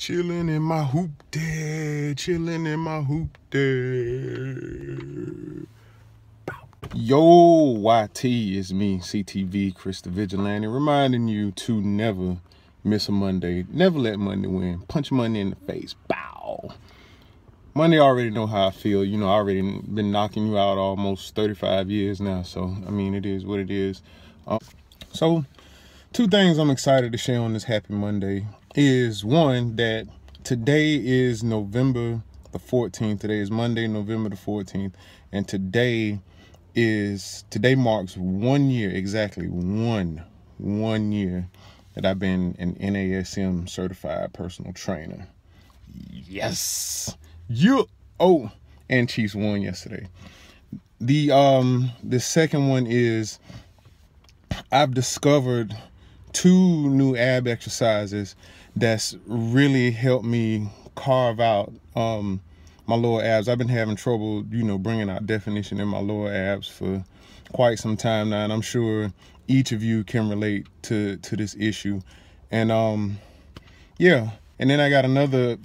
Chilling in my hoop there, chilling in my hoop there. Yo, YT, it's me, CTV, Chris the Vigilante, reminding you to never miss a Monday. Never let Monday win. Punch Monday in the face. Bow. Monday, I already know how I feel. You know, I already been knocking you out almost 35 years now. So, I mean, it is what it is. Two things I'm excited to share on this happy Monday is one, that today is November the 14th. Today is Monday, November the 14th. And today marks 1 year, exactly one year that I've been an NASM certified personal trainer. Yes. And Chiefs won yesterday. The second one is I've discovered two new ab exercises that's really helped me carve out my lower abs. I've been having trouble, you know, bringing out definition in my lower abs for quite some time now, and I'm sure each of you can relate to this issue. And yeah, and then I got another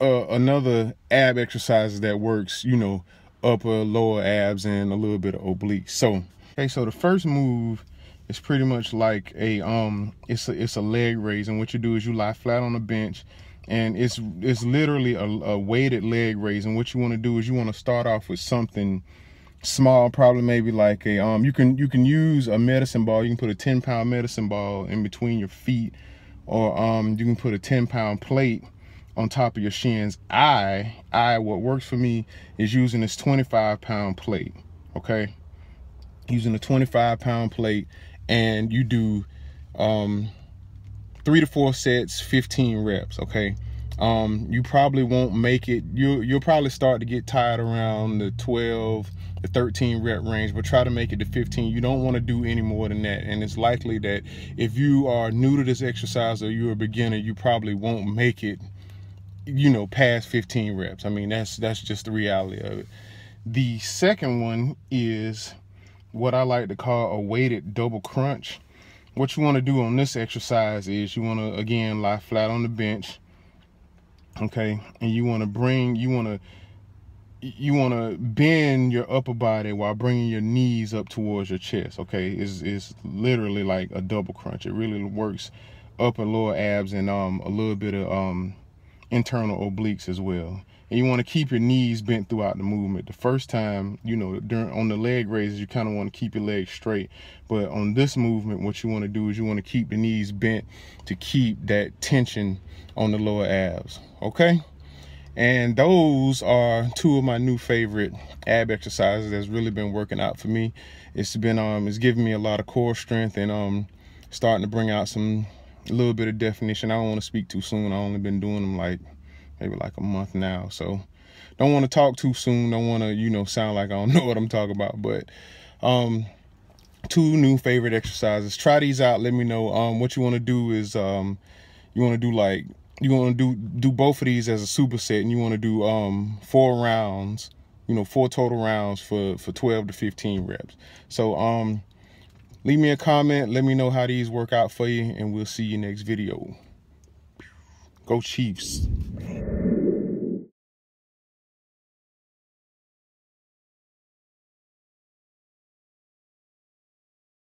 another ab exercise that works, you know, upper lower abs and a little bit of obliques. So okay, so the first move, it's pretty much like a leg raise, and what you do is you lie flat on a bench, and it's literally a weighted leg raise. And what you want to do is you want to start off with something small, probably maybe like a you can use a medicine ball. You can put a 10-pound medicine ball in between your feet, or you can put a 10-pound plate on top of your shins. What works for me is using this 25-pound plate. Okay, using a 25-pound plate. And you do 3 to 4 sets, 15 reps, okay? You probably won't make it. You'll probably start to get tired around the 12, the 13 rep range, but try to make it to 15. You don't want to do any more than that. And it's likely that if you are new to this exercise or you're a beginner, you probably won't make it, you know, past 15 reps. I mean, that's just the reality of it. The second one is what I like to call a weighted double crunch. What you want to do on this exercise is you want to, again, lie flat on the bench, okay? And you want to bend your upper body while bringing your knees up towards your chest, okay? It's literally like a double crunch. It really works upper lower abs and a little bit of internal obliques as well. And you want to keep your knees bent throughout the movement. The first time, you know, on the leg raises, you kind of want to keep your legs straight. But on this movement, what you want to do is you want to keep the knees bent to keep that tension on the lower abs, okay? And those are two of my new favorite ab exercises that's really been working out for me. It's been, it's giving me a lot of core strength and starting to bring out a little bit of definition. I don't want to speak too soon. I've only been doing them maybe like a month now, so don't want to talk too soon. Don't want to, you know, sound like I don't know what I'm talking about. But two new favorite exercises. Try these out. Let me know. What you want to do is you want to do do both of these as a superset, and you want to do 4 rounds. You know, 4 total rounds for 12 to 15 reps. So leave me a comment. Let me know how these work out for you, and we'll see you next video. Go Chiefs.